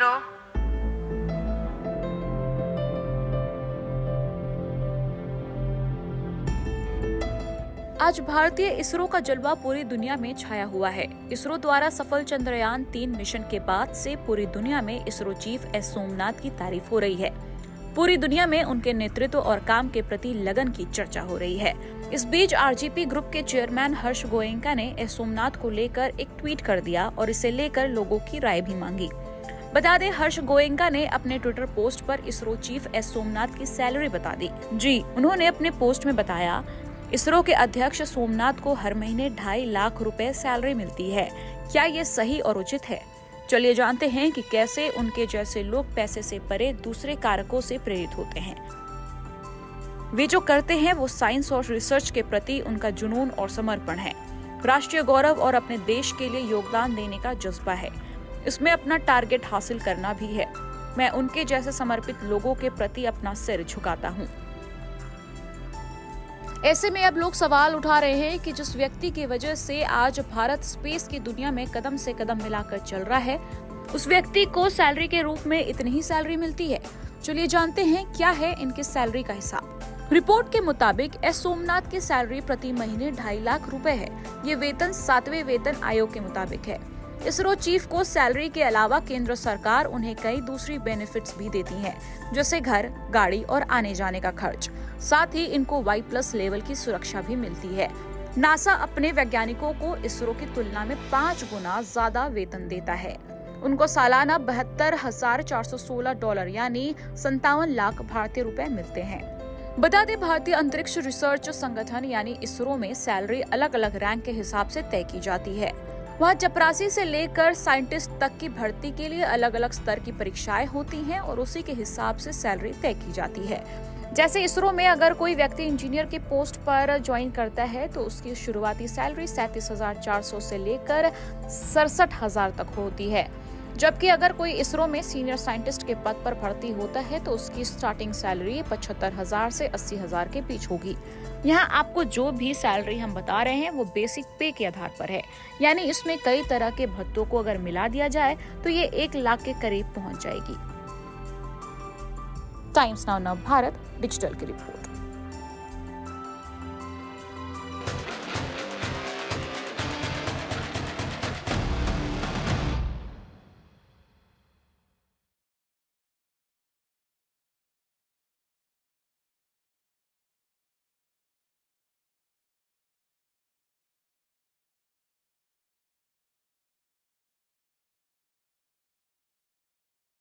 करती रहो। आज भारतीय इसरो का जलवा पूरी दुनिया में छाया हुआ है। इसरो द्वारा सफल चंद्रयान-3 मिशन के बाद से पूरी दुनिया में इसरो चीफ एस सोमनाथ की तारीफ हो रही है। पूरी दुनिया में उनके नेतृत्व और काम के प्रति लगन की चर्चा हो रही है। इस बीच आरजीपी ग्रुप के चेयरमैन हर्ष गोयनका ने एस सोमनाथ को लेकर एक ट्वीट कर दिया और इसे लेकर लोगों की राय भी मांगी। बता दें, हर्ष गोयनका ने अपने ट्विटर पोस्ट पर इसरो चीफ एस सोमनाथ की सैलरी बता दी। जी, उन्होंने अपने पोस्ट में बताया, इसरो के अध्यक्ष सोमनाथ को हर महीने 2.5 लाख रुपए सैलरी मिलती है। क्या ये सही और उचित है? चलिए जानते हैं कि कैसे उनके जैसे लोग पैसे से परे दूसरे कारकों से प्रेरित होते हैं। वे जो करते हैं वो साइंस और रिसर्च के प्रति उनका जुनून और समर्पण है, राष्ट्रीय गौरव और अपने देश के लिए योगदान देने का जज्बा है। इसमें अपना टारगेट हासिल करना भी है। मैं उनके जैसे समर्पित लोगों के प्रति अपना सिर झुकाता हूँ। ऐसे में अब लोग सवाल उठा रहे हैं कि जिस व्यक्ति की वजह से आज भारत स्पेस की दुनिया में कदम से कदम मिलाकर चल रहा है, उस व्यक्ति को सैलरी के रूप में इतनी ही सैलरी मिलती है। चलिए जानते हैं क्या है इनकी सैलरी का हिसाब। रिपोर्ट के मुताबिक एस सोमनाथ की सैलरी प्रति महीने 2.5 लाख रुपए है। ये वेतन 7वें वेतन आयोग के मुताबिक है। इसरो चीफ को सैलरी के अलावा केंद्र सरकार उन्हें कई दूसरी बेनिफिट्स भी देती है, जैसे घर, गाड़ी और आने जाने का खर्च। साथ ही इनको Y+ लेवल की सुरक्षा भी मिलती है। नासा अपने वैज्ञानिकों को इसरो की तुलना में 5 गुना ज्यादा वेतन देता है। उनको सालाना 72,416 डॉलर यानी 57 लाख भारतीय रुपए मिलते हैं। बता दें, भारतीय अंतरिक्ष रिसर्च संगठन यानी इसरो में सैलरी अलग अलग रैंक के हिसाब से तय की जाती है। वहाँ चपरासी से लेकर साइंटिस्ट तक की भर्ती के लिए अलग अलग स्तर की परीक्षाएं होती हैं और उसी के हिसाब से सैलरी तय की जाती है। जैसे इसरो में अगर कोई व्यक्ति इंजीनियर के पोस्ट पर ज्वाइन करता है तो उसकी शुरुआती सैलरी 37,400 से लेकर 67,000 तक होती है, जबकि अगर कोई इसरो में सीनियर साइंटिस्ट के पद पर भर्ती होता है तो उसकी स्टार्टिंग सैलरी 75,000 से 80,000 के बीच होगी। यहाँ आपको जो भी सैलरी हम बता रहे हैं वो बेसिक पे के आधार पर है, यानी इसमें कई तरह के भत्तों को अगर मिला दिया जाए तो ये 1 लाख के करीब पहुँच जाएगी। टाइम्स नाउ नवभारत डिजिटल की रिपोर्ट।